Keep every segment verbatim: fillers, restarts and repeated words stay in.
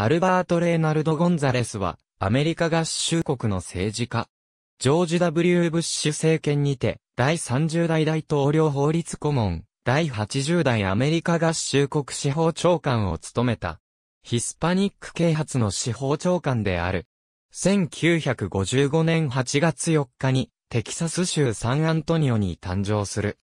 アルバート・レーナルド・ゴンザレスは、アメリカ合衆国の政治家。ジョージ・ W ・ブッシュ政権にて、だいさんじゅうだい大統領法律顧問、だいはちじゅうだいアメリカ合衆国司法長官を務めた。ヒスパニック系初の司法長官である。せんきゅうひゃくごじゅうごねんはちがつよっかに、テキサス州サンアントニオに誕生する。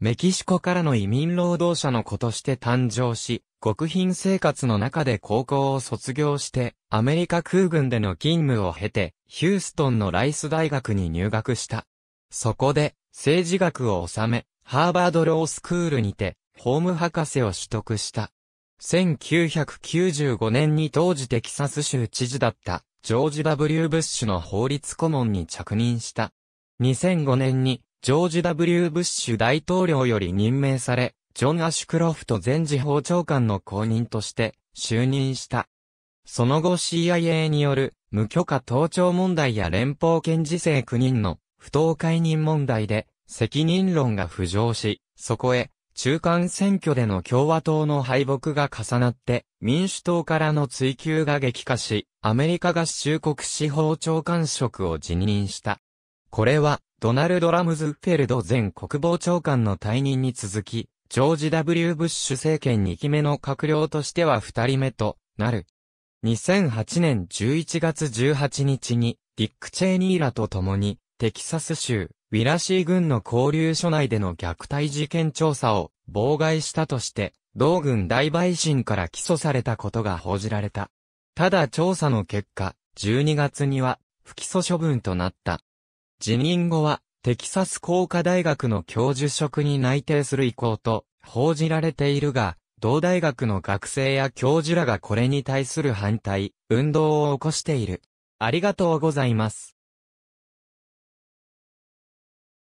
メキシコからの移民労働者の子として誕生し、極貧生活の中で高校を卒業して、アメリカ空軍での勤務を経て、ヒューストンのライス大学に入学した。そこで、政治学を修め、ハーバードロースクールにて、法務博士を取得した。せんきゅうひゃくきゅうじゅうごねんに当時テキサス州知事だった、ジョージ・ W ・ブッシュの法律顧問に着任した。にせんごねんにジョージ・ W ・ブッシュ大統領より任命され、ジョン・アシュクロフト前司法長官の後任として就任した。その後 シーアイエー による無許可盗聴問題や連邦検事正きゅうにんの不当解任問題で責任論が浮上し、そこへ中間選挙での共和党の敗北が重なって民主党からの追及が激化し、アメリカ合衆国司法長官職を辞任した。これは、ドナルド・ラムズフェルド前国防長官の退任に続き、ジョージ・ W ・ブッシュ政権にきめの閣僚としてはふたりめとなる。にせんはちねんじゅういちがつじゅうはちにちに、ディック・チェイニーらと共に、テキサス州、ウィラシー郡の拘留所内での虐待事件調査を妨害したとして、同郡大陪審から起訴されたことが報じられた。ただ調査の結果、じゅうにがつには、不起訴処分となった。辞任後は、テキサス工科大学の教授職に内定する意向と報じられているが、同大学の学生や教授らがこれに対する反対、運動を起こしている。ありがとうございます。